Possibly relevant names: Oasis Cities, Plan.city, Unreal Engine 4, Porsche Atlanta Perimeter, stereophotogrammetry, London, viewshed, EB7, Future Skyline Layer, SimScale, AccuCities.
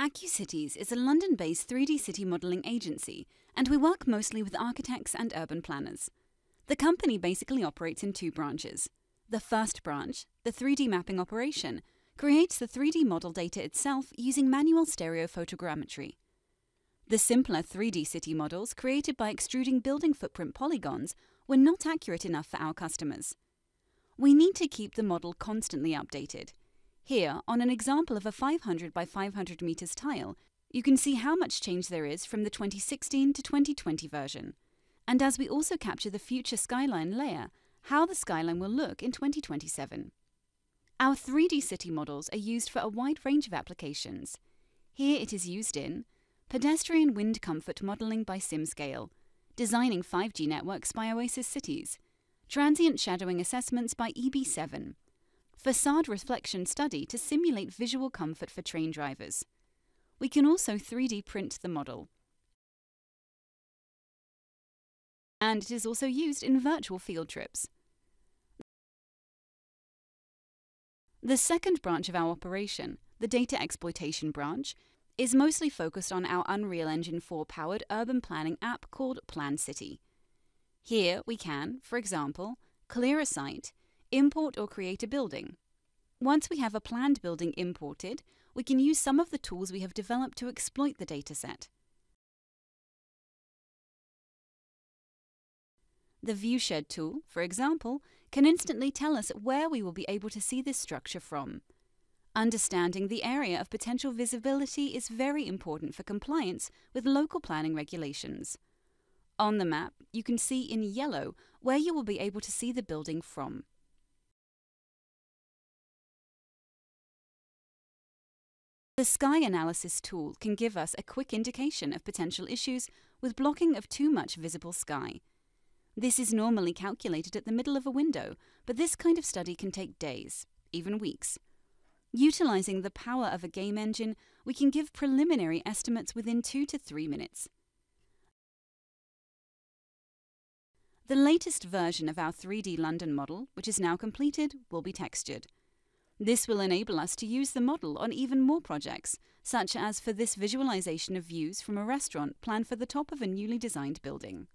AccuCities is a London-based 3D city modelling agency, and we work mostly with architects and urban planners. The company basically operates in two branches. The first branch, the 3D mapping operation, creates the 3D model data itself using manual stereophotogrammetry. The simpler 3D city models created by extruding building footprint polygons were not accurate enough for our customers. We need to keep the model constantly updated. Here, on an example of a 500 by 500 meters tile, you can see how much change there is from the 2016 to 2020 version. And as we also capture the future skyline layer, how the skyline will look in 2027. Our 3D city models are used for a wide range of applications. Here it is used in pedestrian wind comfort modeling by SimScale, designing 5G networks by Oasis Cities, transient shadowing assessments by EB7, facade reflection study to simulate visual comfort for train drivers. We can also 3D print the model. And it is also used in virtual field trips. The second branch of our operation, the data exploitation branch, is mostly focused on our Unreal Engine 4 powered urban planning app called Plan.city. Here we can, for example, clear a site, import or create a building. Once we have a planned building imported, we can use some of the tools we have developed to exploit the dataset. The viewshed tool, for example, can instantly tell us where we will be able to see this structure from. Understanding the area of potential visibility is very important for compliance with local planning regulations. On the map, you can see in yellow where you will be able to see the building from. The sky analysis tool can give us a quick indication of potential issues with blocking of too much visible sky. This is normally calculated at the middle of a window, but this kind of study can take days, even weeks. Utilizing the power of a game engine, we can give preliminary estimates within 2 to 3 minutes. The latest version of our 3D London model, which is now completed, will be textured. This will enable us to use the model on even more projects, such as for this visualization of views from a restaurant planned for the top of a newly designed building.